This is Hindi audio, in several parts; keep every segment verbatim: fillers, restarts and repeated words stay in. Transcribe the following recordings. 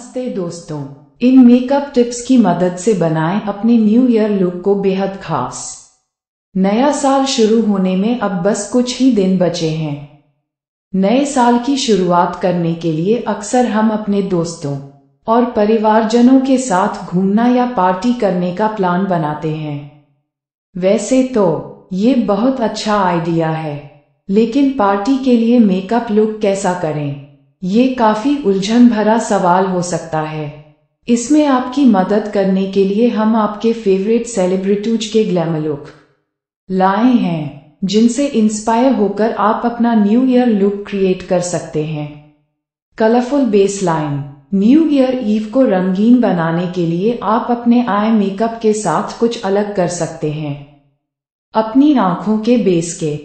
नमस्ते दोस्तों, इन मेकअप टिप्स की मदद से बनाएं अपने न्यू ईयर लुक को बेहद खास। नया साल शुरू होने में अब बस कुछ ही दिन बचे हैं। नए साल की शुरुआत करने के लिए अक्सर हम अपने दोस्तों और परिवारजनों के साथ घूमना या पार्टी करने का प्लान बनाते हैं। वैसे तो ये बहुत अच्छा आइडिया है, लेकिन पार्टी के लिए मेकअप लुक कैसा करें, ये काफी उलझन भरा सवाल हो सकता है। इसमें आपकी मदद करने के लिए हम आपके फेवरेट सेलिब्रिटीज के ग्लैमर लुक लाए हैं, जिनसे इंस्पायर होकर आप अपना न्यू ईयर लुक क्रिएट कर सकते हैं। Colourful baseline. New Year Eve को रंगीन बनाने के लिए आप अपने आई मेकअप के साथ कुछ अलग कर सकते हैं। अपनी आंखों के बेस के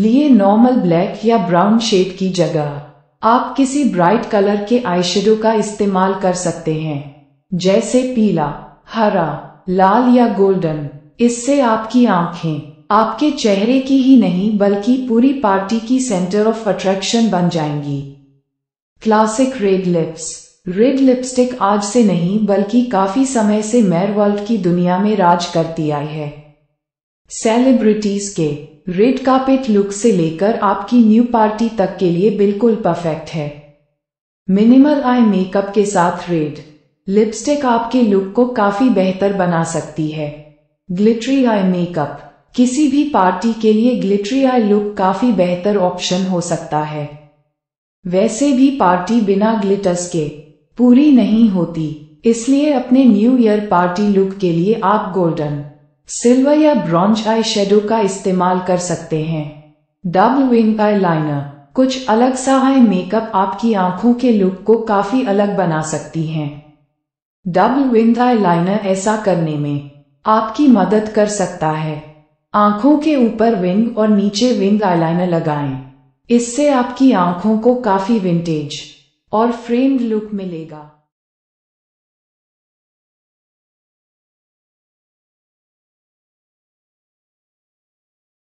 लिए नॉर्मल ब्लैक या ब्राउन शेड की जगह आप किसी ब्राइट कलर के आईशैडो का इस्तेमाल कर सकते हैं, जैसे पीला, हरा, लाल या गोल्डन। इससे आपकी आंखें आपके चेहरे की ही नहीं बल्कि पूरी पार्टी की सेंटर ऑफ अट्रैक्शन बन जाएंगी। Classic red lips. Red lipstick आज से नहीं बल्कि काफी समय से मैर वर्ल्ड की दुनिया में राज करती आई है। सेलिब्रिटीज के रेड कार्पेट लुक से लेकर आपकी न्यू पार्टी तक के लिए बिल्कुल परफेक्ट है। मिनिमल आई मेकअप के साथ रेड लिपस्टिक आपके लुक को काफी बेहतर बना सकती है। Glittery eye makeup. किसी भी पार्टी के लिए ग्लिटरी आई लुक काफी बेहतर ऑप्शन हो सकता है। वैसे भी पार्टी बिना ग्लिटर्स के पूरी नहीं होती, इसलिए अपने न्यू ईयर पार्टी लुक के लिए आप गोल्डन, सिल्वर या ब्रॉन्ज आई शेडो का इस्तेमाल कर सकते हैं। Double wing eye liner. कुछ अलग सा आई मेकअप आपकी आंखों के लुक को काफी अलग बना सकती हैं। डबल विंग आई लाइनर ऐसा करने में आपकी मदद कर सकता है। आंखों के ऊपर विंग और नीचे विंग आई लाइनर लगाएं। इससे आपकी आंखों को काफी विंटेज और फ्रेम्ड लुक मिलेगा।